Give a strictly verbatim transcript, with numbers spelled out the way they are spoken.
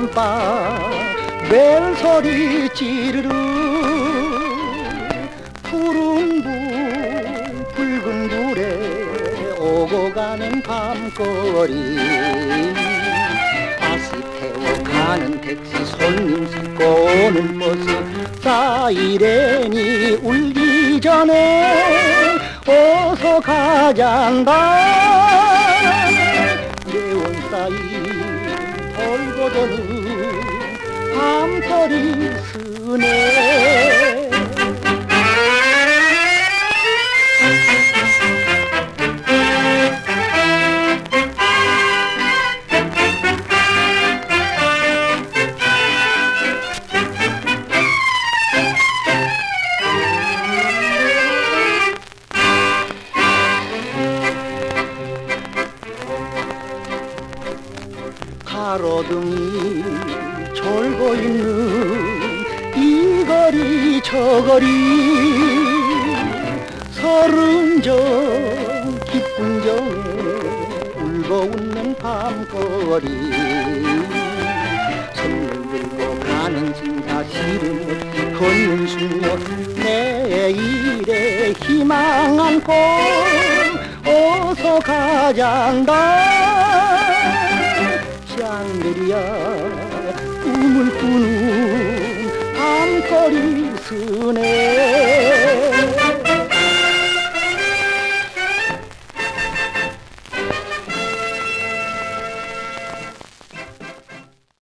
밤밤 벨소리 찌르르 푸릉푸릉 붉은 불에 오고 가는 밤거리 버스 태워 가는 택시 손님 싣고 오는 버스 사이렌이 울기 전에 어서 가잔다 밤거리 스네 가로등이 졸고 있는 이 거리 저 거리 서른정 기쁜 정에 울고 웃는 밤거리 손을 들고 가는 승사 시름 없이 걷는 숙녀 내일에 희망 안고 어서 가잔다 샹그리아 꿈을 꾸는 밤거리 스네.